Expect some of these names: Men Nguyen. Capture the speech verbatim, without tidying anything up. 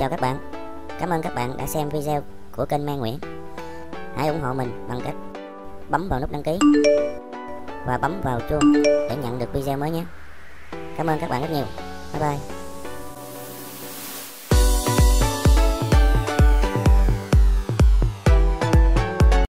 chào các bạn. Cảm ơn các bạn đã xem video của kênh Men Nguyen. Hãy ủng hộ mình bằng cách bấm vào nút đăng ký và bấm vào chuông để nhận được video mới nhé. Cảm ơn các bạn rất nhiều. Bye bye.